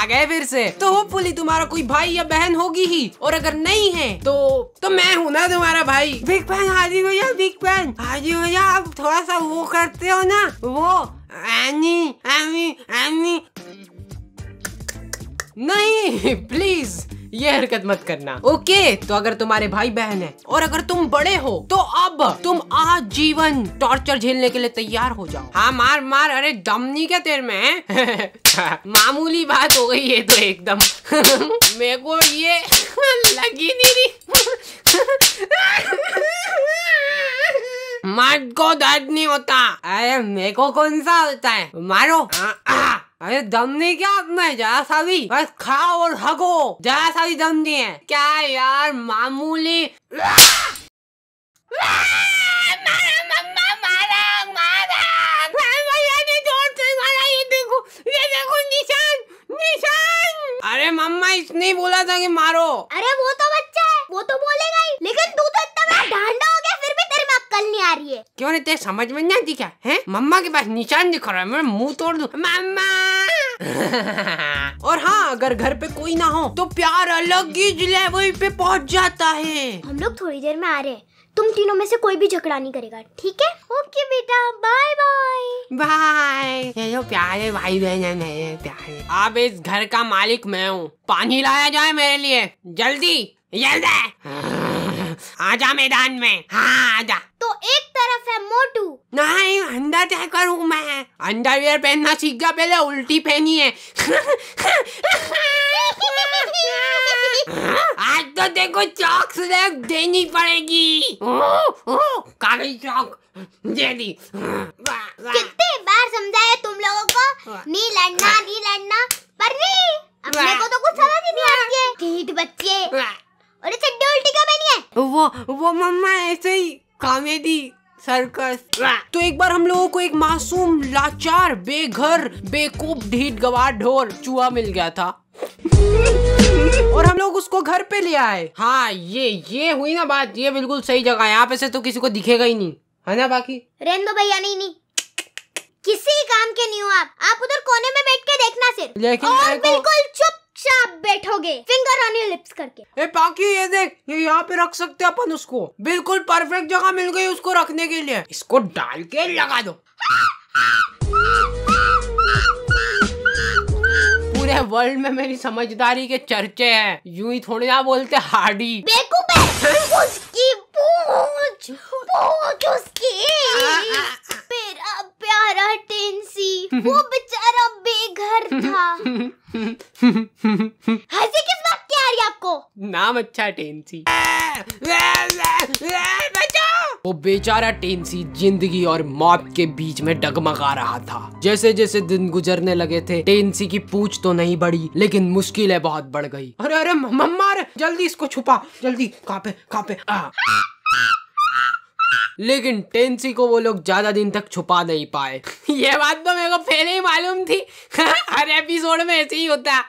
आ गए फिर से। तो होपफुली तुम्हारा कोई भाई या बहन होगी ही, और अगर नहीं है तो मैं हूँ ना तुम्हारा भाई। बिग फैन हाजी भैया, बिग फैन हाजी भैया, आप थोड़ा सा वो करते हो ना, वो एनी एनी एनी, नहीं प्लीज ये हरकत मत करना। ओके, तो अगर तुम्हारे भाई बहन है और अगर तुम बड़े हो तो अब तुम आजीवन टॉर्चर झेलने के लिए तैयार हो जाओ। हाँ मार मार, अरे दम नहीं क्या तेरे में? मामूली बात हो गई ये तो एकदम। मेरे को ये लगी नहीं रही। मर्द को दर्द नहीं होता, अरे मेरे को कौन सा होता है? मारो। अरे दम नहीं क्या आपने? जरा सा भी, बस खाओ और हगो, जरा सा भी दम नहीं है क्या यार? मामूली। अरे मम्मा इसने बोला था कि मारो। अरे वो तो बच्चा है, वो तो बोलेगा ही, लेकिन तू तो इतना डांडा हो गया, फिर भी तेरे में अक्ल नहीं आ रही है। क्यों नहीं, तेरे समझ में नहीं आती क्या? है मम्मा के पास निशान दिखा रहा है, मेरा मुंह तोड़ दूं मम्मा। और हाँ, अगर घर पे कोई ना हो तो प्यार अलग ही लेवल पे पहुँच जाता है। हम लोग थोड़ी देर में आ रहे हैं, तुम तीनों में से कोई भी झगड़ा नहीं करेगा, ठीक है? ओके बेटा, बाय बाय बाय। ये जो प्यारे भाई बहन है प्यारे, अब इस घर का मालिक मैं हूँ। पानी लाया जाए मेरे लिए, जल्दी जल्दी आजा मैदान में। हाँ आजा। तो एक तरफ है मोटू। नहीं अंदर जाकर हूँ मैं, अंडरवियर पहनना सीख जा पहले, उल्टी पहनी है। आज तो देखो चॉक स्लैप देनी पड़ेगी। कागज चॉक दे दी। कितने बार समझाया तुम लोगों को नहीं लड़ना पर नहीं, अपने को तो कुछ समझ ही नहीं आती है। ठीक बच्चे, और इसे उल्टी का बनी है वो मम्मा ऐसे ही कॉमेडी सर्कस। तो एक बार हम लोगों को एक मासूम लाचार बेघर बेकूफ ढीठ गवार ढोर चूहा मिल गया था, और हम लोग उसको घर पे ले आए। हाँ ये हुई ना बात, ये बिल्कुल सही जगह है, यहाँ पे से तो किसी को दिखेगा ही नहीं, है ना? बाकी रहने दो भैया, नहीं किसी काम के नहीं हो आप उधर कोने में बैठ के देखना सिर्फ, लेकिन और बिल्कुल चुपचाप बैठोगे, फिंगर ऑन योर लिप्स करके। ए बाकी ये देख, ये यहाँ पे रख सकते अपन उसको, बिल्कुल परफेक्ट जगह मिल गई उसको रखने के लिए। इसको डाल के लगा दो। वर्ल्ड में मेरी समझदारी के चर्चे हैं, यूं ही थोड़ी ना बोलते हार्डी। बेवकूफ है, उसकी पूंछ पूंछ उसकी, मेरा प्यारा टेंसी, वो बेचारा बेघर था। हंसी किस बात की आ रही आपको? नाम अच्छा टेंसी। वो बेचारा टेंसी जिंदगी और मौत के बीच में डगमगा रहा था। जैसे जैसे दिन गुजरने लगे थे, टेंसी की पूछ तो नहीं बढ़ी, लेकिन मुश्किलें बहुत बढ़ गई। अरे अरे मम्मा, जल्दी इसको छुपा, जल्दी। कहाँ पे? लेकिन टेंसी को वो लोग ज्यादा दिन तक छुपा नहीं पाए। ये बात तो मेरे को पहले ही मालूम थी। हर एपिसोड में ऐसे ही होता,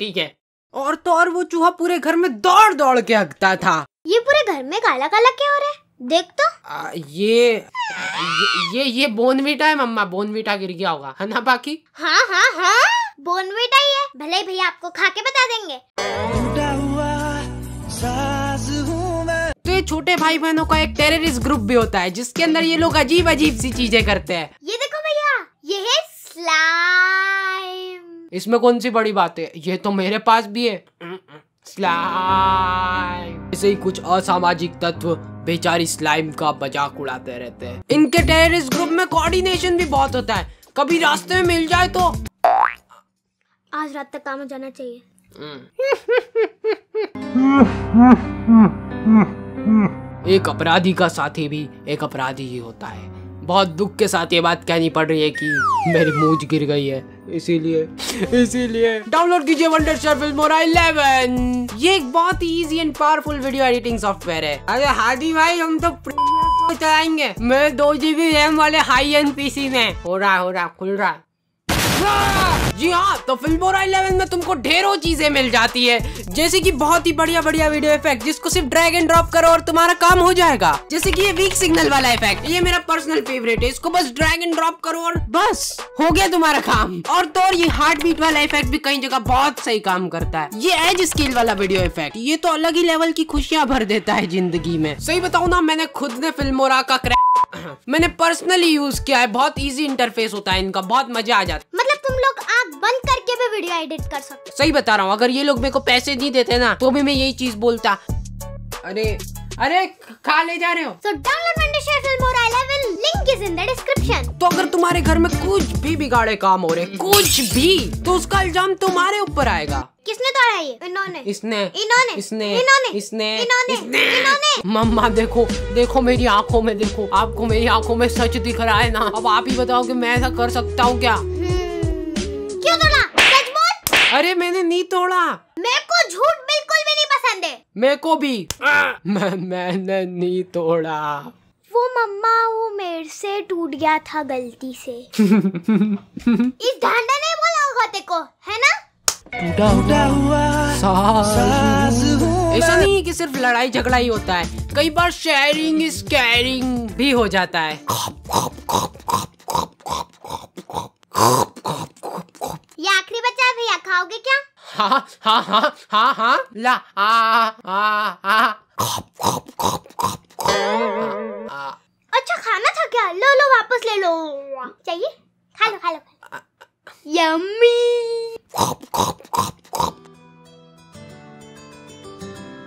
ठीक है? और तो और वो चूहा पूरे घर में दौड़ दौड़ के हकता था। ये पूरे घर में काला काला क्या हो रहा है? देख तो ये बोनवीटा है मम्मा, बोनवीटा गिर गया होगा, है ना? बाकी हाँ बोनवीटा ही है। भले भैया आपको खा के बता देंगे। तो ये छोटे भाई बहनों का एक टेररिस्ट ग्रुप भी होता है, जिसके अंदर ये लोग अजीब अजीब सी चीजें करते हैं। ये देखो भैया, ये है स्लाइम। इसमें कौन सी बड़ी बात है, ये तो मेरे पास भी है स्लाइम। ऐसे ही कुछ असामाजिक तत्व बेचारी स्लाइम का मजाक उड़ाते रहते हैं। इनके टेररिस्ट ग्रुप में कोऑर्डिनेशन भी बहुत होता है, कभी रास्ते में मिल जाए तो आज रात तक काम हो जाना चाहिए। एक अपराधी का साथी भी एक अपराधी ही होता है। बहुत दुख के साथ ये बात कहनी पड़ रही है कि मेरी मूंछ गिर गई है, इसीलिए डाउनलोड कीजिए वंडरशेयर फिल्मोरा 11। ये एक बहुत ही easy and powerful video editing software है। अरे हादी भाई, हम तो चलाएंगे मेरे 2 GB RAM वाले हाई एंड PC में। हो रहा खुल रहा। जी हाँ, तो फिल्मोरा 11 में तुमको ढेरों चीजें मिल जाती है, जैसे कि बहुत ही बढ़िया बढ़िया वीडियो इफेक्ट जिसको सिर्फ ड्रैग एंड ड्रॉप करो और तुम्हारा काम हो जाएगा। जैसे कि ये वीक सिग्नल वाला इफेक्ट, ये मेरा पर्सनल फेवरेट है, इसको बस ड्रैग एंड ड्रॉप करो और बस हो गया तुम्हारा काम। और तो ये हार्ट बीट वाला इफेक्ट भी कई जगह बहुत सही काम करता है। ये एज स्केल वाला वीडियो इफेक्ट, ये तो अलग ही लेवल की खुशियाँ भर देता है जिंदगी में। सही बताऊँ ना, मैंने खुद ने फिल्मोरा का मैंने पर्सनली यूज किया है, बहुत इजी इंटरफेस होता है इनका, बहुत मजा आ जाता है। मतलब तुम लोग आँख बंद करके भी वीडियो एडिट कर सकते हो। सही बता रहा हूँ, अगर ये लोग मेरे को पैसे नहीं देते ना तो भी मैं यही चीज बोलता। अरे अरे खा ले जा रहे हो। So download Wondershare Filmora 11, link is in the description। तो अगर तुम्हारे घर में कुछ भी बिगाड़े काम हो रहे, कुछ भी, तो उसका इल्जाम तुम्हारे ऊपर आएगा। किसने तोड़ा ये? इन्होंने, इसने, इन्होंने, इसने, इन्होंने, इसने, इन्होंने। मम्मा देखो देखो मेरी आँखों में, देखो आपको मेरी आँखों में सच दिख रहा है ना। अब आप ही बताओ कि मैं ऐसा कर सकता हूँ क्या? क्यों तोड़ा? सच बोल। अरे मैंने नहीं तोड़ा। मेरे को झूठ बिल्कुल भी नहीं पसंद है। मेरे को भी। मैंने नहीं तोड़ा। वो मम्मा, वो मेरे से टूट गया था गलती से। इस ढांडा ने बोला होगा तेरे को, है ना? टूटा टूटा हुआ सास। ऐसा नहीं है कि सिर्फ लड़ाई झगड़ा ही होता है, कई बार शेयरिंग इज केयरिंग भी हो जाता है। ये आखिरी बच्चा भैया, खाओगे क्या? हाँ हाँ हाँ हाँ हाँ ला आ आ आ। अच्छा खाना था क्या? लो लो वापस ले लो, चाहिए? खा लो खा लो। यम्मी।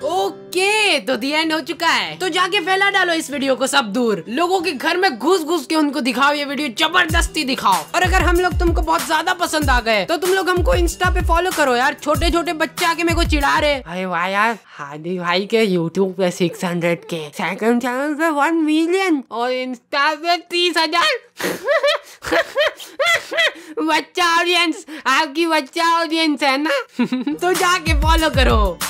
ओके, तो दी एंड हो चुका है। तो जाके फैला डालो इस वीडियो को सब दूर, लोगों के घर में घुस घुस के उनको दिखाओ, ये वीडियो जबरदस्ती दिखाओ। और अगर हम लोग तुमको बहुत ज्यादा पसंद आ गए तो तुम लोग हमको इंस्टा पे फॉलो करो यार। छोटे छोटे बच्चे आके मेरे को चिढ़ा रहे, अरे वाह यार हादी भाई के यूट्यूब पे 600 के, सेकंड चैनल पे 1 मिलियन और इंस्टा पे 30,000। बच्चा ऑडियंस, आपकी बच्चा ऑडियंस है ना। तो जाके फॉलो करो।